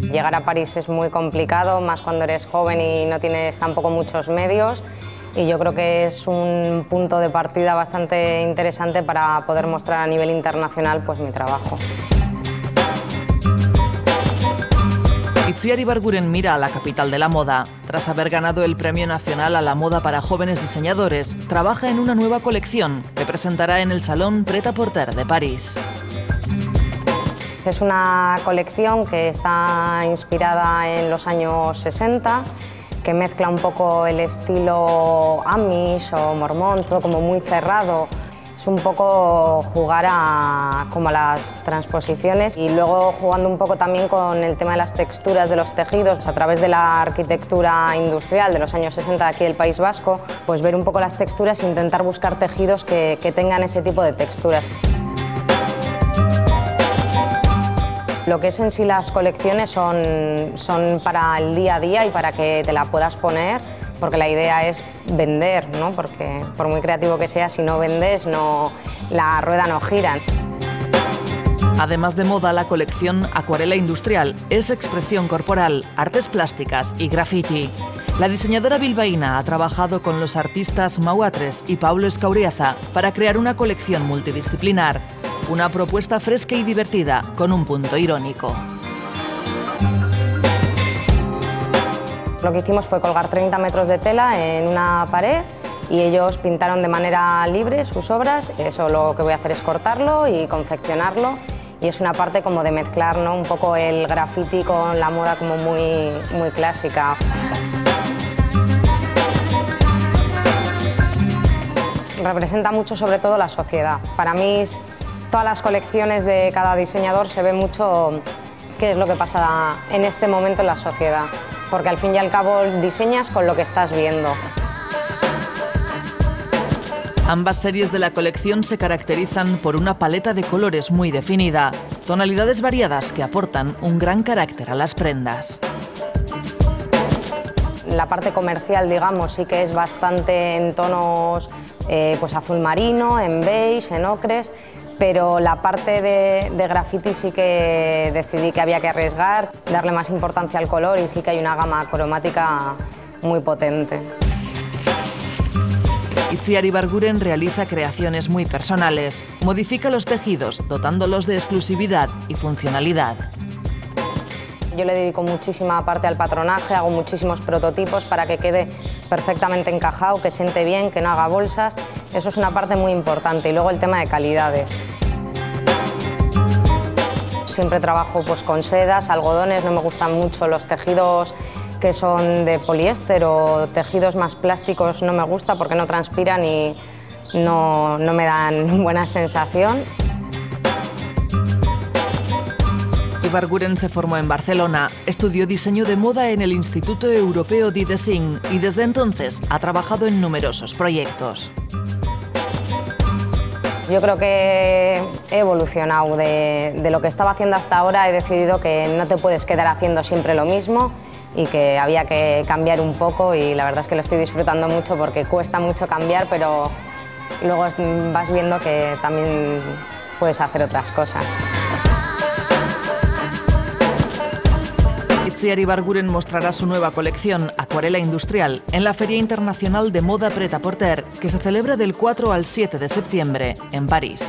Llegar a París es muy complicado, más cuando eres joven y no tienes tampoco muchos medios, y yo creo que es un punto de partida bastante interesante para poder mostrar a nivel internacional pues mi trabajo. Itziar Ibarguren mira a la capital de la moda. Tras haber ganado el Premio Nacional a la Moda para Jóvenes Diseñadores, trabaja en una nueva colección que presentará en el Salón Prêt-à-Porter de París. Es una colección que está inspirada en los años 60, que mezcla un poco el estilo Amish o mormón, todo como muy cerrado. Es un poco jugar a las transposiciones y luego jugando un poco también con el tema de las texturas de los tejidos a través de la arquitectura industrial de los años 60 aquí del País Vasco, pues ver un poco las texturas e intentar buscar tejidos que tengan ese tipo de texturas. Lo que es en sí las colecciones son para el día a día y para que te la puedas poner, porque la idea es vender, ¿no? Porque por muy creativo que sea, si no vendes, la rueda no gira. Además de moda, la colección Acuarela Industrial es expresión corporal, artes plásticas y graffiti. La diseñadora bilbaína ha trabajado con los artistas Mauatres y Pablo Escauriaza para crear una colección multidisciplinar, una propuesta fresca y divertida con un punto irónico. Lo que hicimos fue colgar 30 metros de tela en una pared y ellos pintaron de manera libre sus obras. Eso lo que voy a hacer es cortarlo y confeccionarlo, y es una parte como de mezclar, ¿no?, un poco el graffiti con la moda como muy clásica. Representa mucho sobre todo la sociedad. Para mí todas las colecciones de cada diseñador se ve mucho qué es lo que pasa en este momento en la sociedad, porque al fin y al cabo diseñas con lo que estás viendo. Ambas series de la colección se caracterizan por una paleta de colores muy definida, tonalidades variadas que aportan un gran carácter a las prendas. La parte comercial, digamos, sí que es bastante en tonos pues azul marino, en beige, en ocres, pero la parte de graffiti sí que decidí que había que arriesgar, darle más importancia al color, y sí que hay una gama cromática muy potente. Itziar Ibarguren realiza creaciones muy personales, modifica los tejidos dotándolos de exclusividad y funcionalidad. Yo le dedico muchísima parte al patronaje, hago muchísimos prototipos para que quede perfectamente encajado, que siente bien, que no haga bolsas. Eso es una parte muy importante, y luego el tema de calidades. Siempre trabajo pues con sedas, algodones, no me gustan mucho los tejidos que son de poliéster o tejidos más plásticos, no me gusta porque no transpiran y no me dan buena sensación. Ibarguren se formó en Barcelona, estudió diseño de moda en el Instituto Europeo de Design y desde entonces ha trabajado en numerosos proyectos. Yo creo que he evolucionado de lo que estaba haciendo hasta ahora. He decidido que no te puedes quedar haciendo siempre lo mismo y que había que cambiar un poco, y la verdad es que lo estoy disfrutando mucho porque cuesta mucho cambiar, pero luego vas viendo que también puedes hacer otras cosas. Itziar Ibarguren mostrará su nueva colección, Acuarela Industrial, en la Feria Internacional de Moda Prêt-à-Porter, que se celebra del 4 al 7 de septiembre en París.